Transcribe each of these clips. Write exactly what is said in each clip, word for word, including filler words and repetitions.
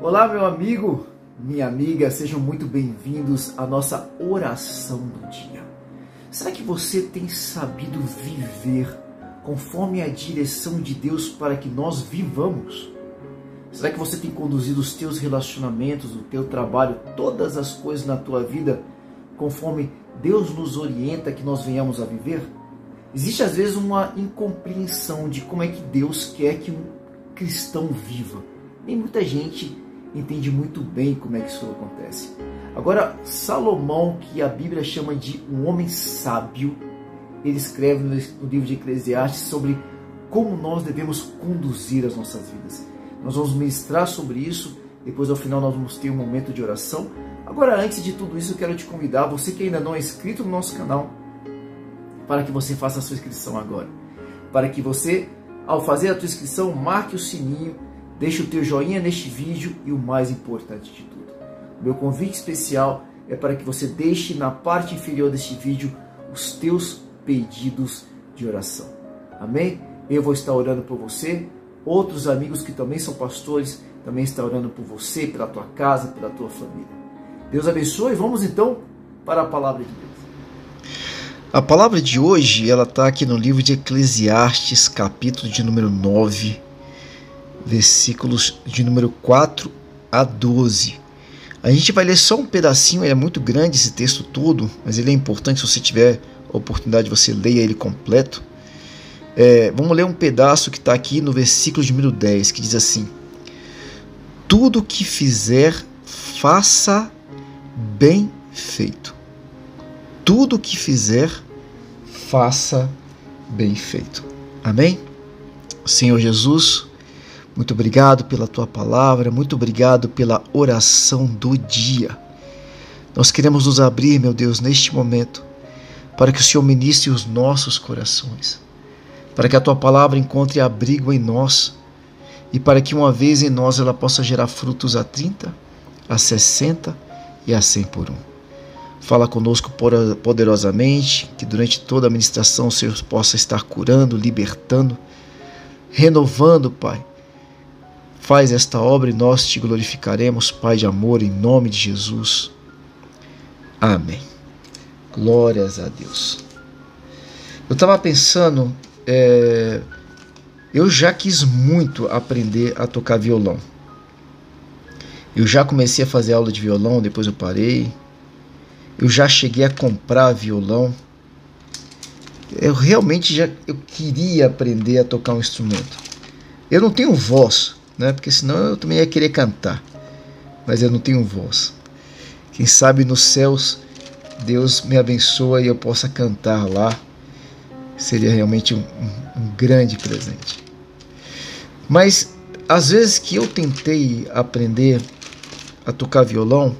Olá, meu amigo, minha amiga, sejam muito bem-vindos à nossa oração do dia. Será que você tem sabido viver conforme a direção de Deus para que nós vivamos? Será que você tem conduzido os teus relacionamentos, o teu trabalho, todas as coisas na tua vida conforme Deus nos orienta que nós venhamos a viver? Existe às vezes uma incompreensão de como é que Deus quer que um cristão viva. Nem muita gente entende muito bem como é que isso acontece. Agora, Salomão, que a Bíblia chama de um homem sábio, ele escreve no livro de Eclesiastes sobre como nós devemos conduzir as nossas vidas. Nós vamos ministrar sobre isso, depois ao final nós vamos ter um momento de oração. Agora, antes de tudo isso, eu quero te convidar, você que ainda não é inscrito no nosso canal, para que você faça a sua inscrição agora. Para que você, ao fazer a sua inscrição, marque o sininho, deixe o teu joinha neste vídeo e o mais importante de tudo. O meu convite especial é para que você deixe na parte inferior deste vídeo os teus pedidos de oração. Amém? Eu vou estar orando por você, outros amigos que também são pastores, também estão orando por você, pela tua casa, pela tua família. Deus abençoe, vamos então para a Palavra de Deus. A palavra de hoje, ela está aqui no livro de Eclesiastes, capítulo de número nove, versículos de número quatro a doze. A gente vai ler só um pedacinho, ele é muito grande esse texto todo, mas ele é importante, se você tiver a oportunidade, você leia ele completo. É, vamos ler um pedaço que está aqui no versículo de número dez, que diz assim: tudo que fizer, faça bem feito. Tudo que fizer, faça bem feito. Amém? Senhor Jesus, muito obrigado pela Tua palavra, muito obrigado pela oração do dia. Nós queremos nos abrir, meu Deus, neste momento, para que o Senhor ministre os nossos corações, para que a Tua palavra encontre abrigo em nós e para que uma vez em nós ela possa gerar frutos a trinta, a sessenta e a cem por um. Fala conosco poderosamente, que durante toda a ministração o Senhor possa estar curando, libertando, renovando, Pai. Faz esta obra e nós te glorificaremos, Pai de amor, em nome de Jesus. Amém. Glórias a Deus. Eu estava pensando, é, eu já quis muito aprender a tocar violão. Eu já comecei a fazer aula de violão, depois eu parei. Eu já cheguei a comprar violão. Eu realmente já eu queria aprender a tocar um instrumento. Eu não tenho voz, né? Porque senão eu também ia querer cantar. Mas eu não tenho voz. Quem sabe nos céus Deus me abençoa e eu possa cantar lá. Seria realmente um, um, um grande presente. Mas às vezes que eu tentei aprender a tocar violão,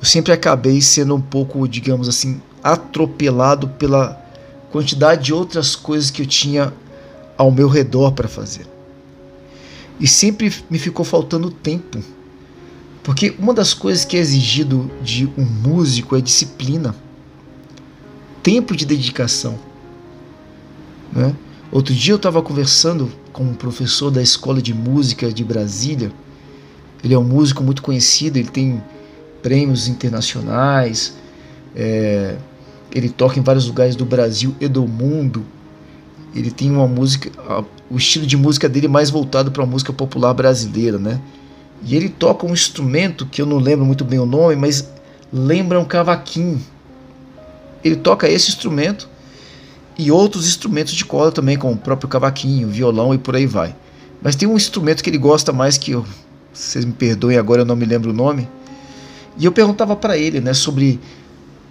eu sempre acabei sendo um pouco, digamos assim, atropelado pela quantidade de outras coisas que eu tinha ao meu redor para fazer. E sempre me ficou faltando tempo, porque uma das coisas que é exigido de um músico é disciplina, tempo de dedicação, né? Outro dia eu estava conversando com um professor da Escola de Música de Brasília. Ele é um músico muito conhecido, ele tem prêmios internacionais, é, ele toca em vários lugares do Brasil e do mundo. Ele tem uma música, a, o estilo de música dele é mais voltado para a música popular brasileira, né? E ele toca um instrumento que eu não lembro muito bem o nome, mas lembra um cavaquinho. Ele toca esse instrumento e outros instrumentos de corda também, como o próprio cavaquinho, violão e por aí vai. Mas tem um instrumento que ele gosta mais que eu, vocês me perdoem agora, eu não me lembro o nome. E eu perguntava para ele, né, sobre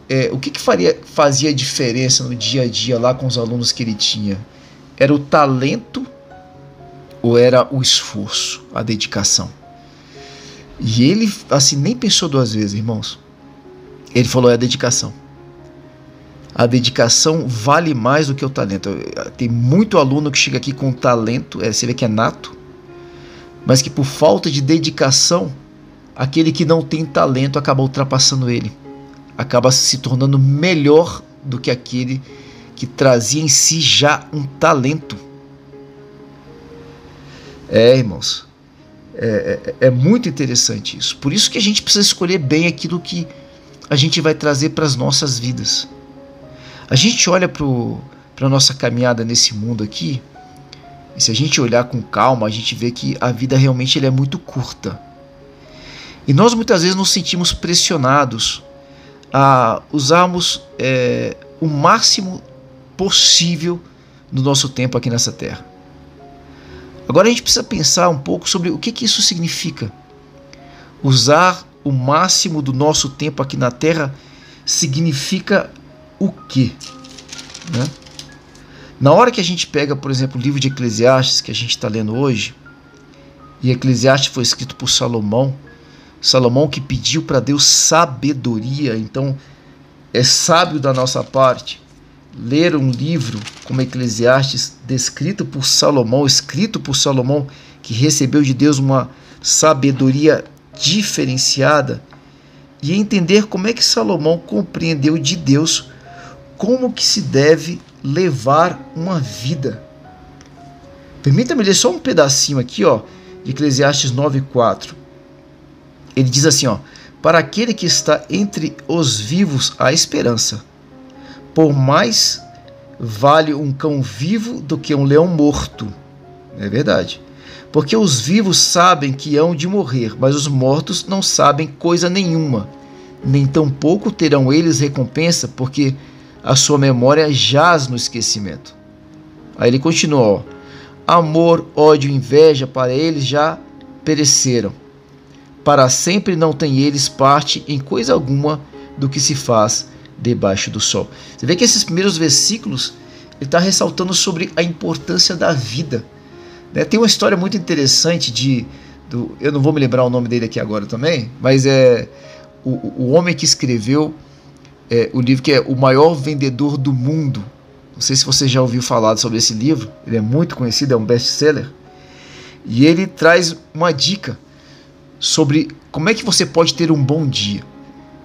é, o que, que faria, fazia diferença no dia a dia lá com os alunos que ele tinha. Era o talento ou era o esforço, a dedicação? E ele, assim, nem pensou duas vezes, irmãos. Ele falou, é a dedicação. A dedicação vale mais do que o talento. Tem muito aluno que chega aqui com talento, é, você vê que é nato, mas que por falta de dedicação, aquele que não tem talento acaba ultrapassando ele, acaba se tornando melhor do que aquele que trazia em si já um talento. É, irmãos, É, é, é muito interessante isso. Por isso que a gente precisa escolher bem aquilo que a gente vai trazer para as nossas vidas. A gente olha para a nossa caminhada nesse mundo aqui, e se a gente olhar com calma, a gente vê que a vida realmente ela é muito curta. E nós muitas vezes nos sentimos pressionados a usarmos é, o máximo possível do nosso tempo aqui nessa terra. Agora a gente precisa pensar um pouco sobre o que, que isso significa. Usar o máximo do nosso tempo aqui na Terra significa o quê? Né? Na hora que a gente pega, por exemplo, o livro de Eclesiastes que a gente está lendo hoje, e Eclesiastes foi escrito por Salomão, Salomão que pediu para Deus sabedoria, então é sábio da nossa parte ler um livro como Eclesiastes, descrito por Salomão, escrito por Salomão, que recebeu de Deus uma sabedoria diferenciada, e entender como é que Salomão compreendeu de Deus como que se deve levar uma vida. Permita-me ler só um pedacinho aqui, ó, de Eclesiastes nove, quatro. Ele diz assim, ó: para aquele que está entre os vivos há esperança. Por mais vale um cão vivo do que um leão morto. É verdade. Porque os vivos sabem que hão de morrer, mas os mortos não sabem coisa nenhuma. Nem tampouco terão eles recompensa, porque a sua memória jaz no esquecimento. Aí ele continua, ó: amor, ódio, inveja, para eles já pereceram. Para sempre não têm eles parte em coisa alguma do que se faz debaixo do sol. Você vê que esses primeiros versículos, ele está ressaltando sobre a importância da vida, né? Tem uma história muito interessante de, do, eu não vou me lembrar o nome dele aqui agora também, mas é o, o homem que escreveu é, o livro que é O Maior Vendedor do Mundo. Não sei se você já ouviu falar sobre esse livro, ele é muito conhecido, é um best-seller, e ele traz uma dica sobre como é que você pode ter um bom dia.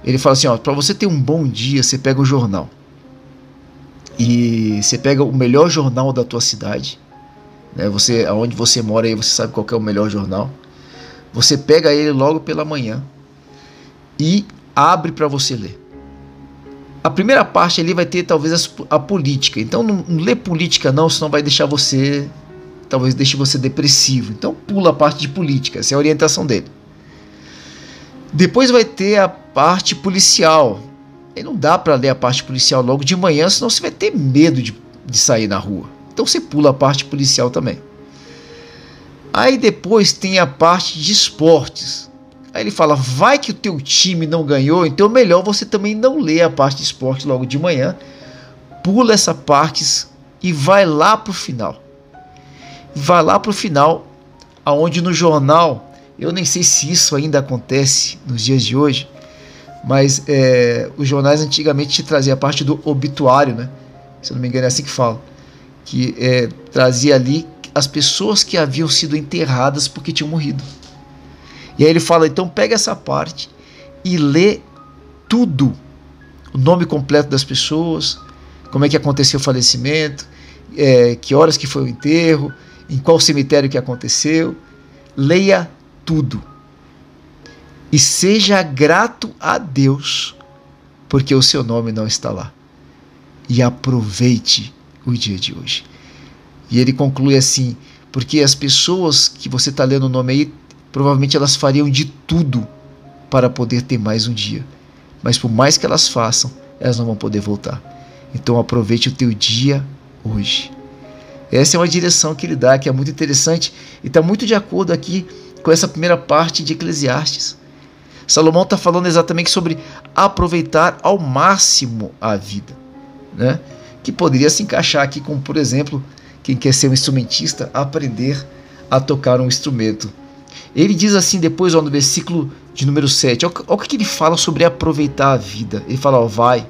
Ele fala assim, ó, para você ter um bom dia, você pega o jornal. E você pega o melhor jornal da tua cidade, né? Você, aonde você mora aí, você sabe qual que é o melhor jornal. Você pega ele logo pela manhã e abre para você ler. A primeira parte ali vai ter talvez a, a política. Então não, não lê política não, senão vai deixar você, talvez deixe você depressivo. Então pula a parte de política, essa é a orientação dele. Depois vai ter a parte policial. E não dá para ler a parte policial logo de manhã, senão você vai ter medo de, de sair na rua. Então você pula a parte policial também. Aí depois tem a parte de esportes. Aí ele fala, vai que o teu time não ganhou, então melhor você também não ler a parte de esporte logo de manhã. Pula essa parte e vai lá para o final. Vai lá para o final, aonde no jornal... Eu nem sei se isso ainda acontece nos dias de hoje, mas é, os jornais antigamente te traziam a parte do obituário, né? Se eu não me engano é assim que fala, que é, trazia ali as pessoas que haviam sido enterradas porque tinham morrido. E aí ele fala, então pega essa parte e lê tudo, o nome completo das pessoas, como é que aconteceu o falecimento, é, que horas que foi o enterro, em qual cemitério que aconteceu, leia tudo e seja grato a Deus porque o seu nome não está lá, e aproveite o dia de hoje. E ele conclui assim, porque as pessoas que você está lendo o nome aí, provavelmente elas fariam de tudo para poder ter mais um dia, mas por mais que elas façam, elas não vão poder voltar. Então aproveite o teu dia hoje. Essa é uma direção que ele dá, que é muito interessante e está muito de acordo aqui com essa primeira parte de Eclesiastes. Salomão está falando exatamente sobre aproveitar ao máximo a vida, né? Que poderia se encaixar aqui com, por exemplo, quem quer ser um instrumentista, aprender a tocar um instrumento. Ele diz assim depois, ó, no versículo de número sete, olha o que ele fala sobre aproveitar a vida. Ele fala, ó, vai,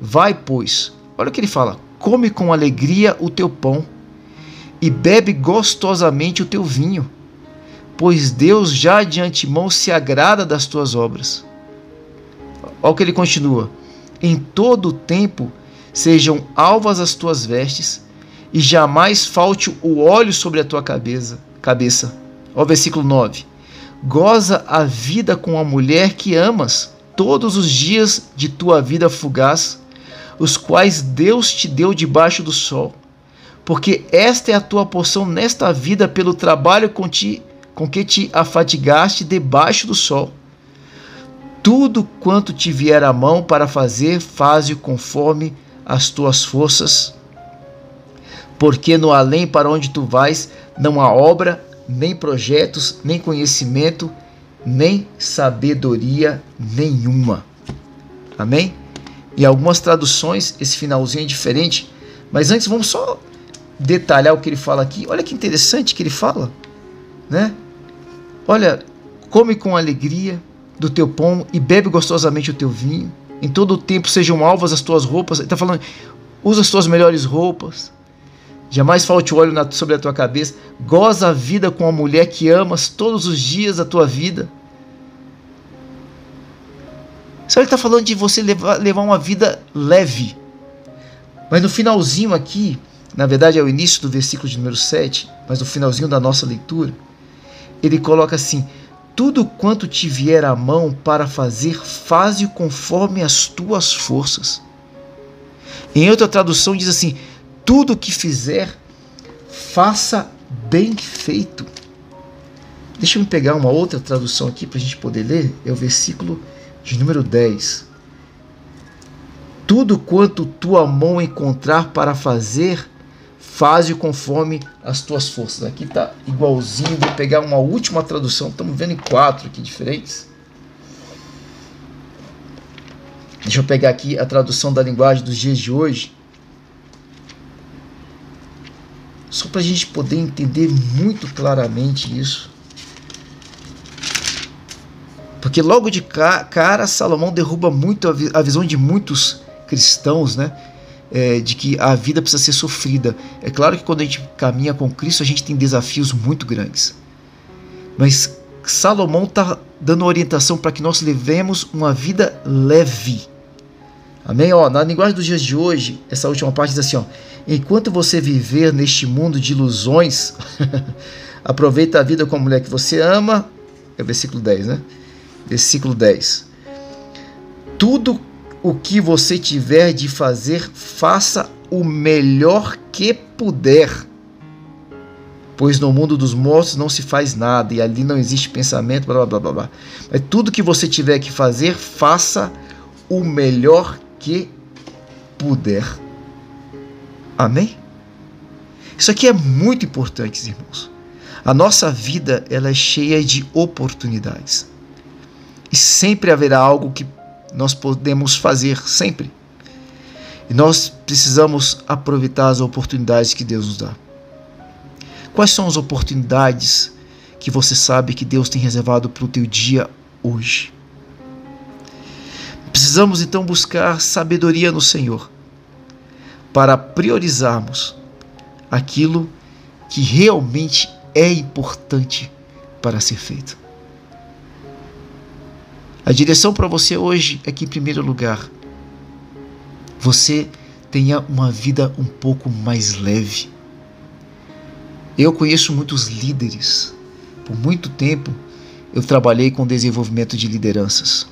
vai pois, olha o que ele fala, come com alegria o teu pão e bebe gostosamente o teu vinho, pois Deus já de antemão se agrada das tuas obras. Olha o que ele continua. Em todo o tempo sejam alvas as tuas vestes, e jamais falte o óleo sobre a tua cabeça. cabeça. Olha o versículo nove. Goza a vida com a mulher que amas todos os dias de tua vida fugaz, os quais Deus te deu debaixo do sol, porque esta é a tua porção nesta vida pelo trabalho com, ti, com que te afadigaste debaixo do sol. Tudo quanto te vier à mão para fazer, faze-o conforme as tuas forças, porque no além para onde tu vais não há obra, nem projetos, nem conhecimento, nem sabedoria nenhuma. Amém? Em algumas traduções esse finalzinho é diferente, mas antes vamos só detalhar o que ele fala aqui. Olha que interessante que ele fala, né? Olha, come com alegria do teu pão e bebe gostosamente o teu vinho. Em todo o tempo sejam alvas as tuas roupas. Ele está falando, usa as tuas melhores roupas. Jamais falte óleo na, sobre a tua cabeça. Goza a vida com a mulher que amas todos os dias da tua vida. Só ele está falando de você levar, levar uma vida leve. Mas no finalzinho aqui, na verdade é o início do versículo de número sete, mas no finalzinho da nossa leitura, ele coloca assim: tudo quanto te vier à mão para fazer, faze-o conforme as tuas forças. Em outra tradução diz assim: tudo que fizer, faça bem feito. Deixa eu pegar uma outra tradução aqui para a gente poder ler. É o versículo de número dez. Tudo quanto tua mão encontrar para fazer, faze-o conforme as tuas forças. Aqui está igualzinho. Vou pegar uma última tradução. Estamos vendo em quatro aqui diferentes. Deixa eu pegar aqui a tradução da linguagem dos dias de hoje, só para a gente poder entender muito claramente isso. Porque logo de cara, Salomão derruba muito a visão de muitos cristãos, né? É, de que a vida precisa ser sofrida. É claro que quando a gente caminha com Cristo, a gente tem desafios muito grandes. Mas Salomão está dando orientação para que nós levemos uma vida leve. Amém? Ó, na linguagem dos dias de hoje, essa última parte diz assim, ó: enquanto você viver neste mundo de ilusões, aproveita a vida com a mulher que você ama. É o versículo dez, né? Versículo dez. Tudo o que você tiver de fazer, faça o melhor que puder, pois no mundo dos mortos não se faz nada, e ali não existe pensamento, blá, blá, blá, blá. Mas tudo que você tiver que fazer, faça o melhor que puder. Amém? Isso aqui é muito importante, irmãos. A nossa vida, ela é cheia de oportunidades. E sempre haverá algo que nós podemos fazer, sempre. E nós precisamos aproveitar as oportunidades que Deus nos dá. Quais são as oportunidades que você sabe que Deus tem reservado para o teu dia hoje? Precisamos então buscar sabedoria no Senhor, para priorizarmos aquilo que realmente é importante para ser feito. A direção para você hoje é que, em primeiro lugar, você tenha uma vida um pouco mais leve. Eu conheço muitos líderes. Por muito tempo eu trabalhei com desenvolvimento de lideranças.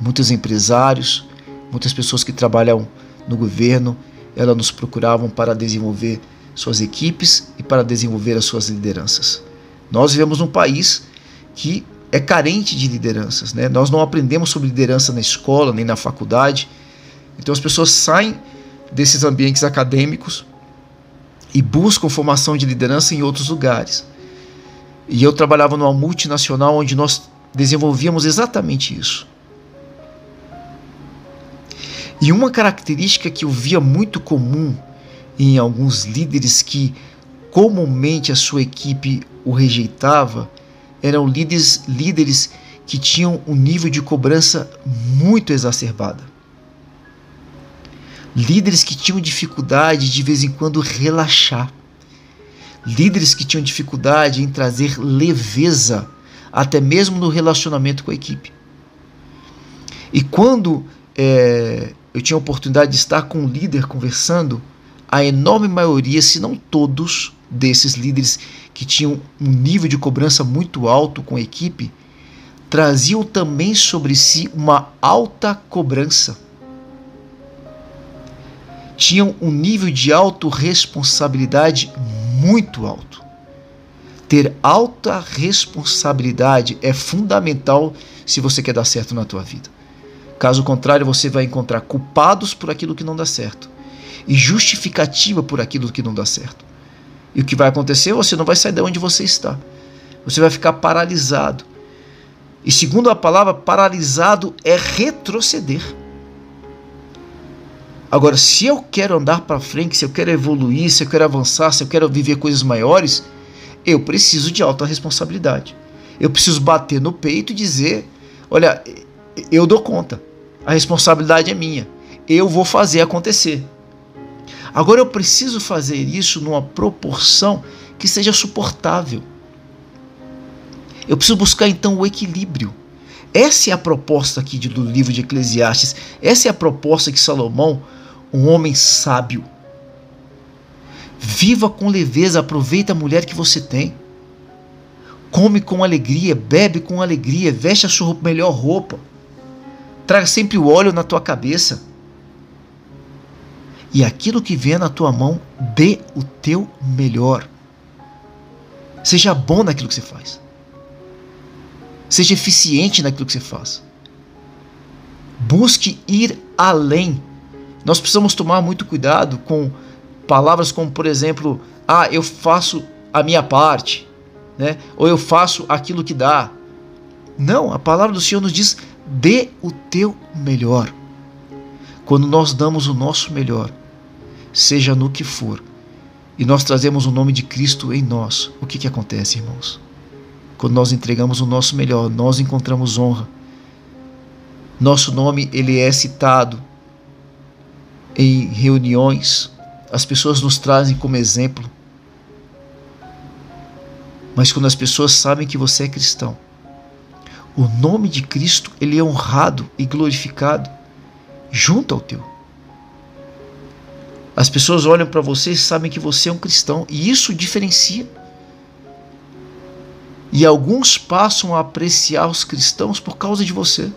Muitos empresários, muitas pessoas que trabalham no governo, elas nos procuravam para desenvolver suas equipes e para desenvolver as suas lideranças. Nós vivemos num país que é carente de lideranças, né? Nós não aprendemos sobre liderança na escola, nem na faculdade. Então as pessoas saem desses ambientes acadêmicos e buscam formação de liderança em outros lugares. E eu trabalhava numa multinacional onde nós desenvolvíamos exatamente isso. E uma característica que eu via muito comum em alguns líderes que comumente a sua equipe o rejeitava, eram líderes, líderes que tinham um nível de cobrança muito exacerbado. Líderes que tinham dificuldade de vez em quando relaxar. Líderes que tinham dificuldade em trazer leveza, até mesmo no relacionamento com a equipe. E quando é, eu tinha a oportunidade de estar com um líder conversando, a enorme maioria, se não todos, desses líderes que tinham um nível de cobrança muito alto com a equipe, traziam também sobre si uma alta cobrança. Tinham um nível de autorresponsabilidade muito alto. Ter alta responsabilidade é fundamental se você quer dar certo na tua vida. Caso contrário, você vai encontrar culpados por aquilo que não dá certo e justificativa por aquilo que não dá certo. E o que vai acontecer? Você não vai sair de onde você está. Você vai ficar paralisado. E segundo a palavra, paralisado é retroceder. Agora, se eu quero andar para frente, se eu quero evoluir, se eu quero avançar, se eu quero viver coisas maiores, eu preciso de alta responsabilidade. Eu preciso bater no peito e dizer, olha, eu dou conta, a responsabilidade é minha, eu vou fazer acontecer. Agora eu preciso fazer isso numa proporção que seja suportável. Eu preciso buscar então o equilíbrio. Essa é a proposta aqui do livro de Eclesiastes, essa é a proposta que Salomão, um homem sábio, viva com leveza, aproveita a mulher que você tem, come com alegria, bebe com alegria, veste a sua melhor roupa, traga sempre o óleo na tua cabeça e aquilo que vier na tua mão, dê o teu melhor. Seja bom naquilo que você faz, seja eficiente naquilo que você faz, busque ir além. Nós precisamos tomar muito cuidado com palavras como, por exemplo, ah, eu faço a minha parte, né? Ou eu faço aquilo que dá. Não, a palavra do Senhor nos diz, dê o teu melhor. Quando nós damos o nosso melhor, seja no que for, e nós trazemos o nome de Cristo em nós, o que que acontece, irmãos? Quando nós entregamos o nosso melhor, nós encontramos honra. Nosso nome, ele é citado em reuniões, as pessoas nos trazem como exemplo. Mas quando as pessoas sabem que você é cristão, o nome de Cristo, ele é honrado e glorificado junto ao teu. As pessoas olham para você e sabem que você é um cristão, e isso diferencia. E alguns passam a apreciar os cristãos por causa de você.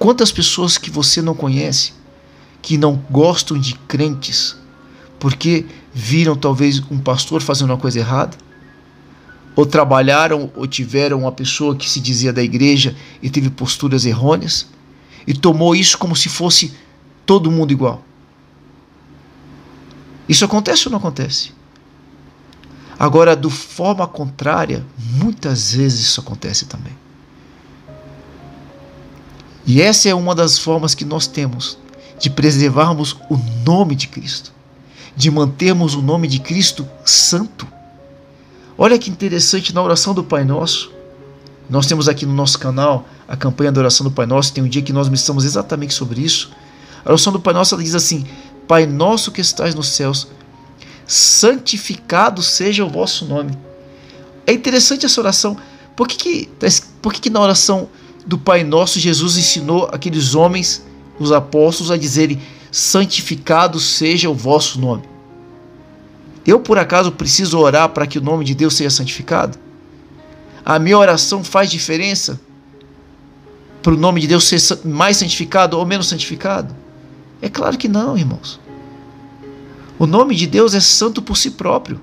Quantas pessoas que você não conhece, que não gostam de crentes, porque viram talvez um pastor fazendo uma coisa errada, ou trabalharam ou tiveram uma pessoa que se dizia da igreja e teve posturas errôneas, e tomou isso como se fosse todo mundo igual. Isso acontece ou não acontece? Agora, de forma contrária, muitas vezes isso acontece também. E essa é uma das formas que nós temos de preservarmos o nome de Cristo, de mantermos o nome de Cristo santo. Olha que interessante, na oração do Pai Nosso, nós temos aqui no nosso canal a campanha da oração do Pai Nosso, tem um dia que nós ministramos exatamente sobre isso. A oração do Pai Nosso, ela diz assim, Pai Nosso que estás nos céus, santificado seja o vosso nome. É interessante essa oração. Por que que, por que que na oração do Pai Nosso, Jesus ensinou aqueles homens, os apóstolos, a dizerem, santificado seja o vosso nome? Eu, por acaso, preciso orar para que o nome de Deus seja santificado? A minha oração faz diferença para o nome de Deus ser mais santificado ou menos santificado? É claro que não, irmãos. O nome de Deus é santo por si próprio,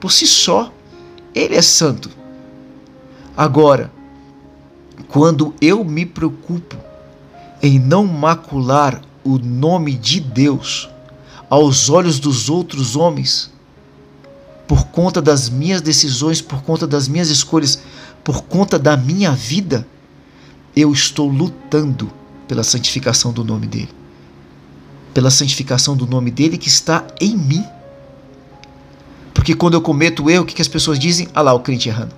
por si só. Ele é santo. Agora, quando eu me preocupo em não macular o nome de Deus aos olhos dos outros homens, por conta das minhas decisões, por conta das minhas escolhas, por conta da minha vida, eu estou lutando pela santificação do nome dele, pela santificação do nome dele que está em mim. Porque quando eu cometo o erro, o que as pessoas dizem? Ah lá o crente errando,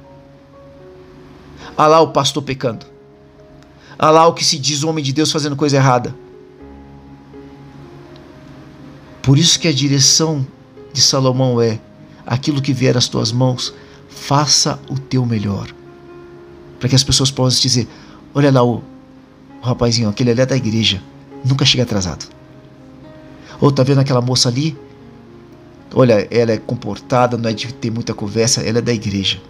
ah lá o pastor pecando, ah lá o que se diz homem de Deus fazendo coisa errada. Por isso que a direção de Salomão é, aquilo que vier às tuas mãos, faça o teu melhor. Para que as pessoas possam dizer, olha lá o, o rapazinho, aquele ali é da igreja, nunca chega atrasado. Ou tá vendo aquela moça ali? olha, ela é comportada, não é de ter muita conversa, ela é da igreja.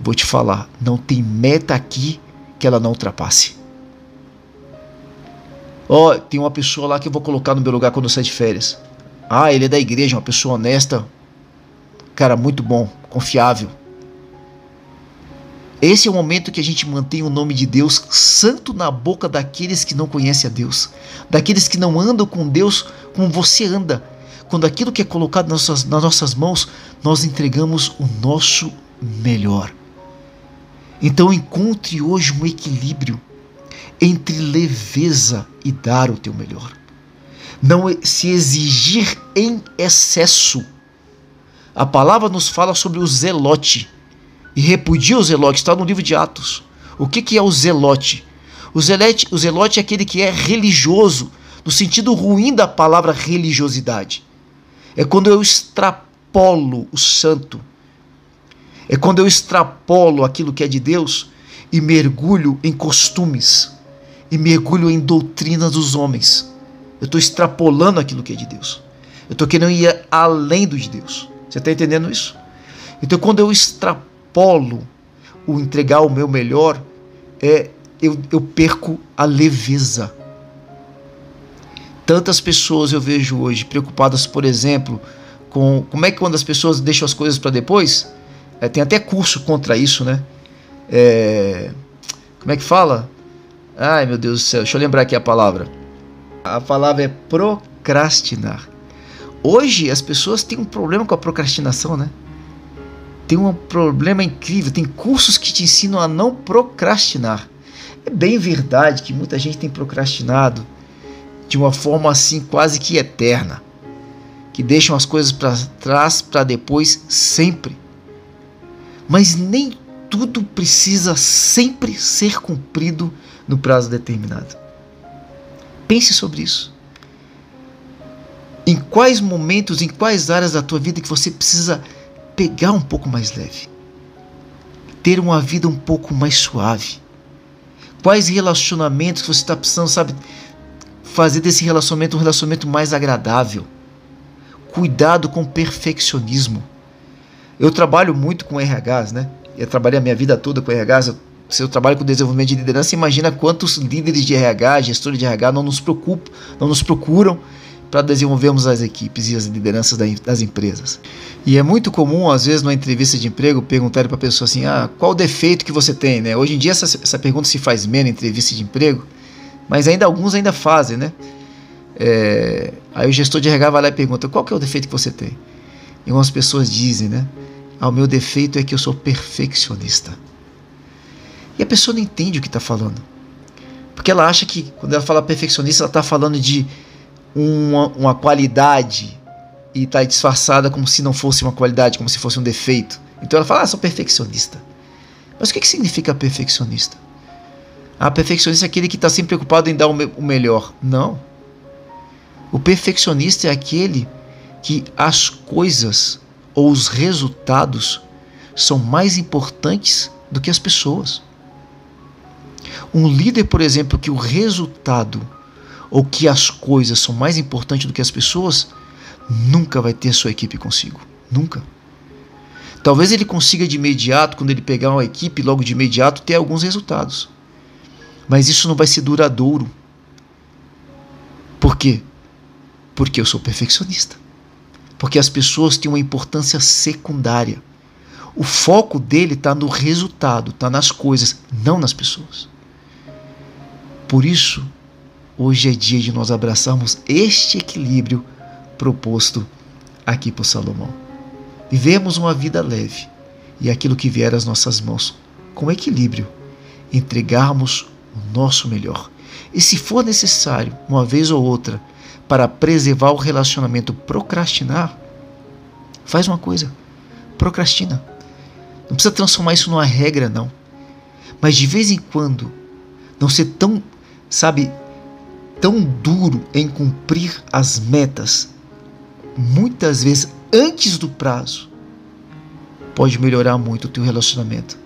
Vou te falar, não tem meta aqui que ela não ultrapasse. Ó, oh, tem uma pessoa lá que eu vou colocar no meu lugar quando eu sair de férias. Ah, ele é da igreja, uma pessoa honesta, cara muito bom, confiável. Esse é o momento que a gente mantém o nome de Deus santo na boca daqueles que não conhecem a Deus, daqueles que não andam com Deus como você anda. Quando aquilo que é colocado nas nossas, nas nossas mãos, nós entregamos o nosso melhor. Então encontre hoje um equilíbrio entre leveza e dar o teu melhor. Não se exigir em excesso. A palavra nos fala sobre o zelote. E repudia o zelote, está no livro de Atos. O que, que é o zelote? O zelote? O zelote é aquele que é religioso, no sentido ruim da palavra religiosidade. É quando eu extrapolo o santo. É quando eu extrapolo aquilo que é de Deus e mergulho em costumes, e mergulho em doutrinas dos homens. Eu estou extrapolando aquilo que é de Deus. Eu estou querendo ir além do de Deus. Você está entendendo isso? Então quando eu extrapolo Polo, o entregar o meu melhor, é, eu, eu perco a leveza. Tantas pessoas eu vejo hoje preocupadas, por exemplo, com como é que quando as pessoas deixam as coisas para depois, é, tem até curso contra isso, né? É, como é que fala? Ai, meu Deus do céu, deixa eu lembrar aqui a palavra. A palavra é procrastinar. Hoje as pessoas têm um problema com a procrastinação, né? Tem um problema incrível, tem cursos que te ensinam a não procrastinar. É bem verdade que muita gente tem procrastinado de uma forma assim quase que eterna, que deixam as coisas para trás, para depois, sempre. Mas nem tudo precisa sempre ser cumprido no prazo determinado. Pense sobre isso. Em quais momentos, em quais áreas da tua vida que você precisa pegar um pouco mais leve, ter uma vida um pouco mais suave? Quais relacionamentos você está precisando, sabe, fazer desse relacionamento um relacionamento mais agradável? Cuidado com o perfeccionismo. Eu trabalho muito com R Hs, né? Eu trabalhei a minha vida toda com R Hs. Se eu trabalho com desenvolvimento de liderança, imagina quantos líderes de R H, gestores de R H não nos preocupam, não nos procuram para desenvolvermos as equipes e as lideranças das empresas. E é muito comum, às vezes, numa entrevista de emprego, perguntarem para a pessoa assim, ah, qual o defeito que você tem, né? Hoje em dia essa, essa pergunta se faz menos em entrevista de emprego, mas ainda alguns ainda fazem, né? É, aí o gestor de R H vai lá e pergunta, qual que é o defeito que você tem? E algumas pessoas dizem, né? Ah, o meu defeito é que eu sou perfeccionista. E a pessoa não entende o que está falando. Porque ela acha que, quando ela fala perfeccionista, ela está falando de Uma, uma qualidade e está disfarçada como se não fosse uma qualidade, como se fosse um defeito. Então ela fala, ah, sou perfeccionista. Mas o que, que significa perfeccionista? Ah, perfeccionista é aquele que está sempre preocupado em dar o, me- o melhor. Não. O perfeccionista é aquele que as coisas ou os resultados são mais importantes do que as pessoas. Um líder, por exemplo, que o resultado ou que as coisas são mais importantes do que as pessoas, nunca vai ter sua equipe consigo, nunca. Talvez ele consiga de imediato, quando ele pegar uma equipe, logo de imediato, ter alguns resultados. Mas isso não vai ser duradouro. Por quê? Porque eu sou perfeccionista. Porque as pessoas têm uma importância secundária. O foco dele está no resultado, está nas coisas, não nas pessoas. Por isso, hoje é dia de nós abraçarmos este equilíbrio proposto aqui por Salomão. Vivemos uma vida leve e aquilo que vier às nossas mãos, com equilíbrio, entregarmos o nosso melhor. E se for necessário, uma vez ou outra, para preservar o relacionamento, procrastinar, faz uma coisa, procrastina. Não precisa transformar isso numa regra, não. Mas de vez em quando, não ser tão, sabe, tão duro em cumprir as metas, muitas vezes antes do prazo, pode melhorar muito o teu relacionamento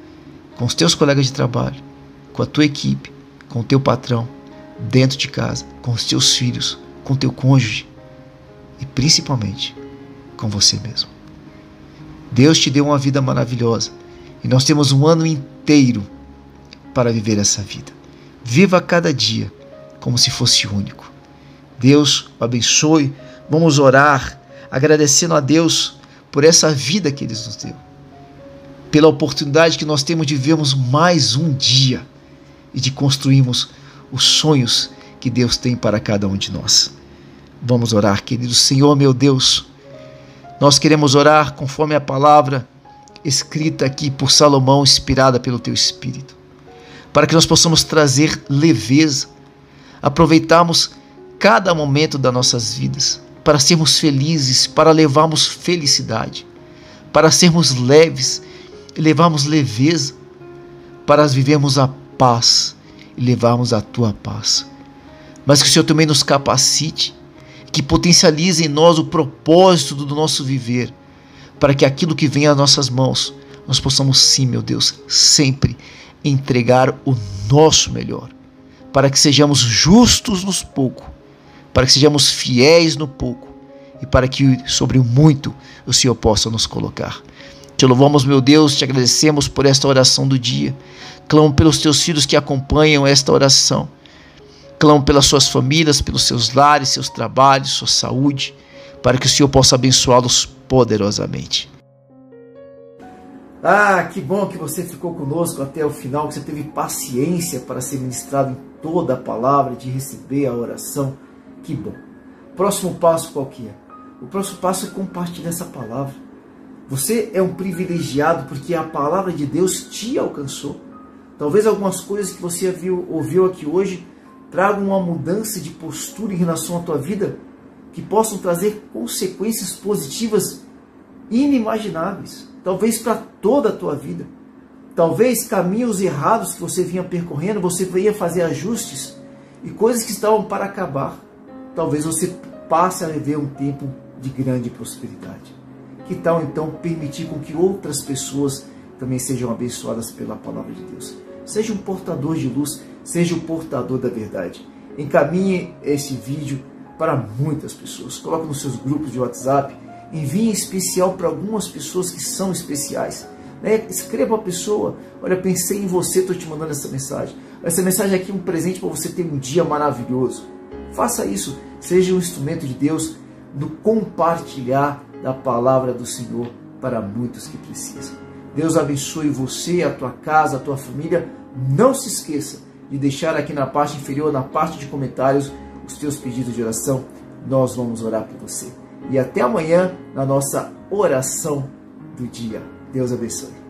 com os teus colegas de trabalho, com a tua equipe, com o teu patrão, dentro de casa, com os teus filhos, com o teu cônjuge e principalmente com você mesmo. Deus te deu uma vida maravilhosa e nós temos um ano inteiro para viver essa vida. Viva cada dia como se fosse único. Deus o abençoe. Vamos orar agradecendo a Deus por essa vida que Ele nos deu, pela oportunidade que nós temos de vivermos mais um dia e de construirmos os sonhos que Deus tem para cada um de nós. Vamos orar, querido Senhor, meu Deus. Nós queremos orar conforme a palavra escrita aqui por Salomão, inspirada pelo Teu Espírito, para que nós possamos trazer leveza, aproveitarmos cada momento das nossas vidas, para sermos felizes, para levarmos felicidade, para sermos leves e levarmos leveza, para vivermos a paz e levarmos a Tua paz. Mas que o Senhor também nos capacite, que potencialize em nós o propósito do nosso viver, para que aquilo que vem às nossas mãos, nós possamos sim, meu Deus, sempre entregar o nosso melhor, para que sejamos justos no pouco, para que sejamos fiéis no pouco e para que sobre o muito o Senhor possa nos colocar. Te louvamos, meu Deus, te agradecemos por esta oração do dia. Clamo pelos teus filhos que acompanham esta oração. Clamo pelas suas famílias, pelos seus lares, seus trabalhos, sua saúde, para que o Senhor possa abençoá-los poderosamente. Ah, que bom que você ficou conosco até o final, que você teve paciência para ser ministrado em toda a palavra, de receber a oração. Que bom. Próximo passo qual que é? O próximo passo é compartilhar essa palavra. Você é um privilegiado porque a palavra de Deus te alcançou. Talvez algumas coisas que você viu, ouviu aqui hoje tragam uma mudança de postura em relação à tua vida que possam trazer consequências positivas inimagináveis. Talvez para toda a tua vida. Talvez caminhos errados que você vinha percorrendo, você venha fazer ajustes e coisas que estavam para acabar. Talvez você passe a viver um tempo de grande prosperidade. Que tal então permitir com que outras pessoas também sejam abençoadas pela palavra de Deus? Seja um portador de luz, seja um portador da verdade. Encaminhe este vídeo para muitas pessoas. Coloque nos seus grupos de WhatsApp. Envie em especial para algumas pessoas que são especiais. Né? Escreva a pessoa: olha, pensei em você, estou te mandando essa mensagem. Essa mensagem aqui é um presente para você ter um dia maravilhoso. Faça isso, seja um instrumento de Deus no compartilhar da palavra do Senhor para muitos que precisam. Deus abençoe você, a tua casa, a tua família. Não se esqueça de deixar aqui na parte inferior, na parte de comentários, os teus pedidos de oração. Nós vamos orar por você. E até amanhã na nossa oração do dia. Deus abençoe.